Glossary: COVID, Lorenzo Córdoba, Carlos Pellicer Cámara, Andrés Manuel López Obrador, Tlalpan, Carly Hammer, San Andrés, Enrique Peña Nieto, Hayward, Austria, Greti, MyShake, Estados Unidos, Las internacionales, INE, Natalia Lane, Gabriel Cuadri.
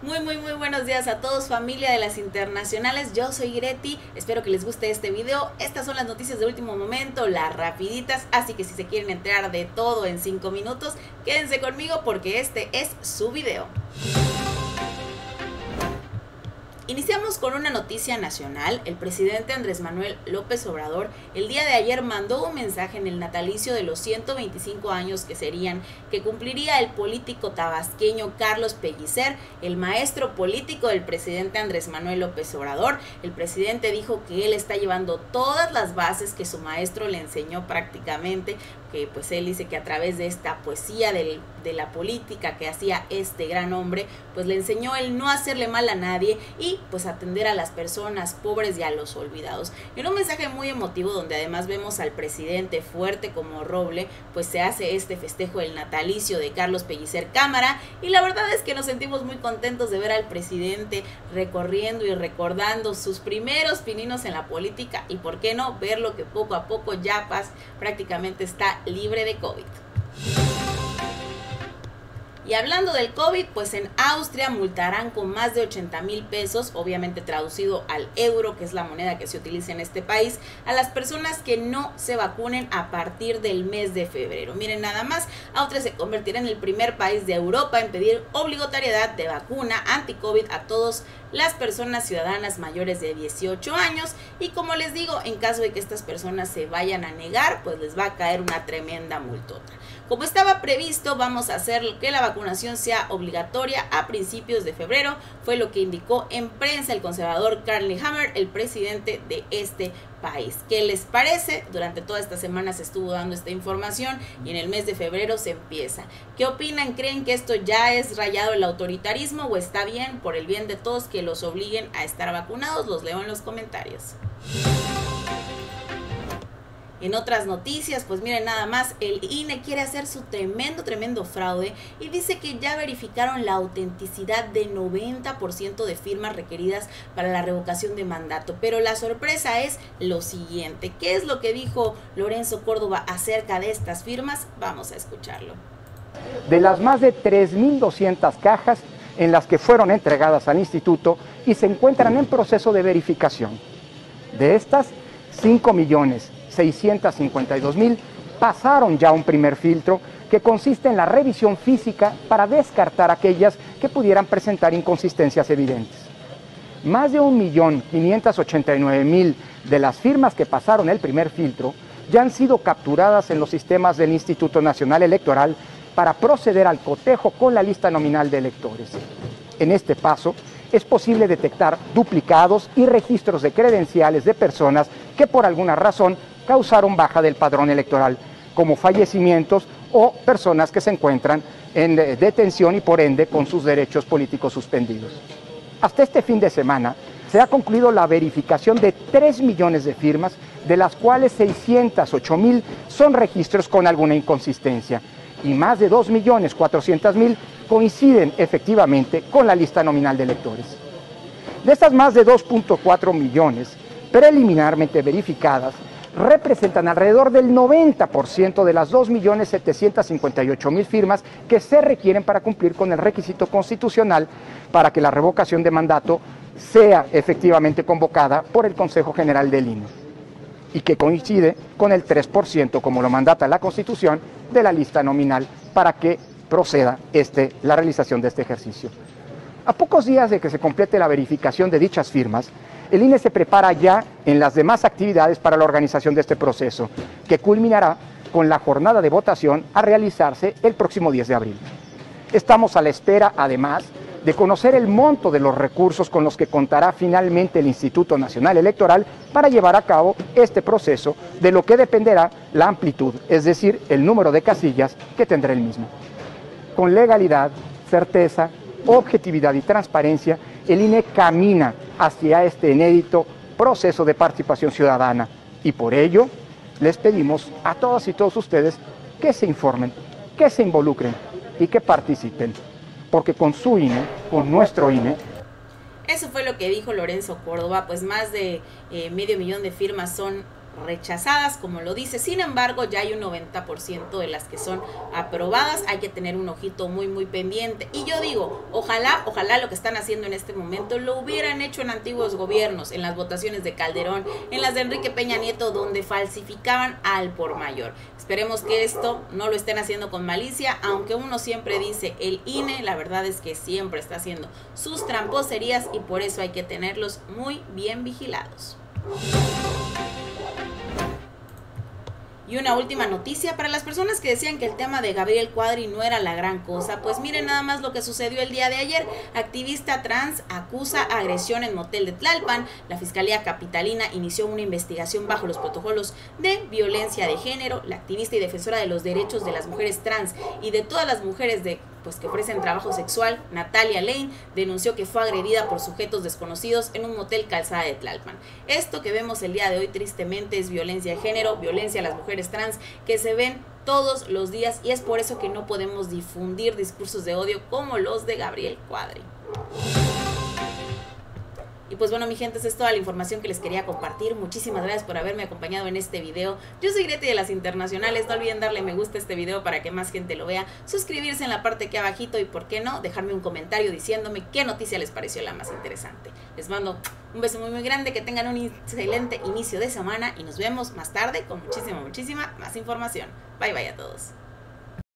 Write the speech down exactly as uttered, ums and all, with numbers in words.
Muy, muy, muy buenos días a todos, familia de Las Internacionales. Yo soy Greti, espero que les guste este video. Estas son las noticias de último momento, las rapiditas, así que si se quieren enterar de todo en cinco minutos, quédense conmigo porque este es su video. Iniciamos con una noticia nacional. El presidente Andrés Manuel López Obrador el día de ayer mandó un mensaje en el natalicio de los ciento veinticinco años que serían, que cumpliría el político tabasqueño Carlos Pellicer, el maestro político del presidente Andrés Manuel López Obrador. El presidente dijo que él está llevando todas las bases que su maestro le enseñó prácticamente, que pues él dice que a través de esta poesía del, de la política que hacía este gran hombre, pues le enseñó el no hacerle mal a nadie y pues atender a las personas pobres y a los olvidados. En un mensaje muy emotivo donde además vemos al presidente fuerte como roble, pues se hace este festejo del natalicio de Carlos Pellicer Cámara, y la verdad es que nos sentimos muy contentos de ver al presidente recorriendo y recordando sus primeros pininos en la política y por qué no ver lo que poco a poco ya paz prácticamente está libre de COVID. Y hablando del COVID, pues en Austria multarán con más de ochenta mil pesos, obviamente traducido al euro, que es la moneda que se utiliza en este país, a las personas que no se vacunen a partir del mes de febrero. Miren nada más, Austria se convertirá en el primer país de Europa en pedir obligatoriedad de vacuna anti-COVID a todos las personas ciudadanas mayores de dieciocho años, y como les digo, en caso de que estas personas se vayan a negar, pues les va a caer una tremenda multota. Como estaba previsto, vamos a hacer que la vacunación sea obligatoria a principios de febrero, fue lo que indicó en prensa el conservador Carly Hammer, el presidente de este país. ¿Qué les parece? Durante toda esta semana se estuvo dando esta información y en el mes de febrero se empieza. ¿Qué opinan? ¿Creen que esto ya es rayado el autoritarismo o está bien, por el bien de todos, que los obliguen a estar vacunados? Los leo en los comentarios. En otras noticias, pues miren nada más, el I N E quiere hacer su tremendo, tremendo fraude y dice que ya verificaron la autenticidad de noventa por ciento de firmas requeridas para la revocación de mandato. Pero la sorpresa es lo siguiente. ¿Qué es lo que dijo Lorenzo Córdoba acerca de estas firmas? Vamos a escucharlo. De las más de tres mil doscientas cajas en las que fueron entregadas al instituto y se encuentran en proceso de verificación, de estas, cinco millones seiscientos cincuenta y dos mil pasaron ya un primer filtro que consiste en la revisión física para descartar aquellas que pudieran presentar inconsistencias evidentes. Más de un millón quinientos ochenta y nueve mil de las firmas que pasaron el primer filtro ya han sido capturadas en los sistemas del Instituto Nacional Electoral para proceder al cotejo con la lista nominal de electores. En este paso es posible detectar duplicados y registros de credenciales de personas que por alguna razón causaron baja del padrón electoral, como fallecimientos o personas que se encuentran en detención y por ende con sus derechos políticos suspendidos. Hasta este fin de semana se ha concluido la verificación de tres millones de firmas, de las cuales seiscientos ocho mil son registros con alguna inconsistencia y más de dos millones cuatrocientos mil coinciden efectivamente con la lista nominal de electores. De estas más de dos punto cuatro millones preliminarmente verificadas, representan alrededor del noventa por ciento de las dos millones setecientos cincuenta y ocho mil firmas que se requieren para cumplir con el requisito constitucional para que la revocación de mandato sea efectivamente convocada por el Consejo General del I N E, y que coincide con el tres por ciento, como lo mandata la Constitución, de la lista nominal para que proceda este, la realización de este ejercicio. A pocos días de que se complete la verificación de dichas firmas, el I N E se prepara ya en las demás actividades para la organización de este proceso, que culminará con la jornada de votación a realizarse el próximo diez de abril. Estamos a la espera, además, de conocer el monto de los recursos con los que contará finalmente el Instituto Nacional Electoral para llevar a cabo este proceso, de lo que dependerá la amplitud, es decir, el número de casillas que tendrá el mismo. Con legalidad, certeza, objetividad y transparencia, el I N E camina hacia este inédito proceso de participación ciudadana, y por ello les pedimos a todas y todos ustedes que se informen, que se involucren y que participen, porque con su I N E, con nuestro I N E, eso fue lo que dijo Lorenzo Córdoba. Pues más de eh, medio millón de firmas son rechazadas, como lo dice. Sin embargo, ya hay un noventa por ciento de las que son aprobadas. Hay que tener un ojito muy, muy pendiente. Y yo digo, ojalá, ojalá lo que están haciendo en este momento lo hubieran hecho en antiguos gobiernos, en las votaciones de Calderón, en las de Enrique Peña Nieto, donde falsificaban al por mayor. Esperemos que esto no lo estén haciendo con malicia, aunque uno siempre dice el I N E, la verdad es que siempre está haciendo sus tramposerías y por eso hay que tenerlos muy bien vigilados. Y una última noticia para las personas que decían que el tema de Gabriel Cuadri no era la gran cosa, pues miren nada más lo que sucedió el día de ayer. Activista trans acusa agresión en motel de Tlalpan. La Fiscalía Capitalina inició una investigación bajo los protocolos de violencia de género. La activista y defensora de los derechos de las mujeres trans y de todas las mujeres de pues que ofrecen trabajo sexual, Natalia Lane, denunció que fue agredida por sujetos desconocidos en un motel Calzada de Tlalpan. Esto que vemos el día de hoy tristemente es violencia de género, violencia a las mujeres trans que se ven todos los días y es por eso que no podemos difundir discursos de odio como los de Gabriel Cuadri. Y pues bueno, mi gente, esa es toda la información que les quería compartir. Muchísimas gracias por haberme acompañado en este video. Yo soy Greti de Las Internacionales. No olviden darle me gusta a este video para que más gente lo vea. Suscribirse en la parte que abajito y, ¿por qué no?, dejarme un comentario diciéndome qué noticia les pareció la más interesante. Les mando un beso muy, muy grande. Que tengan un excelente inicio de semana y nos vemos más tarde con muchísima, muchísima más información. Bye, bye a todos.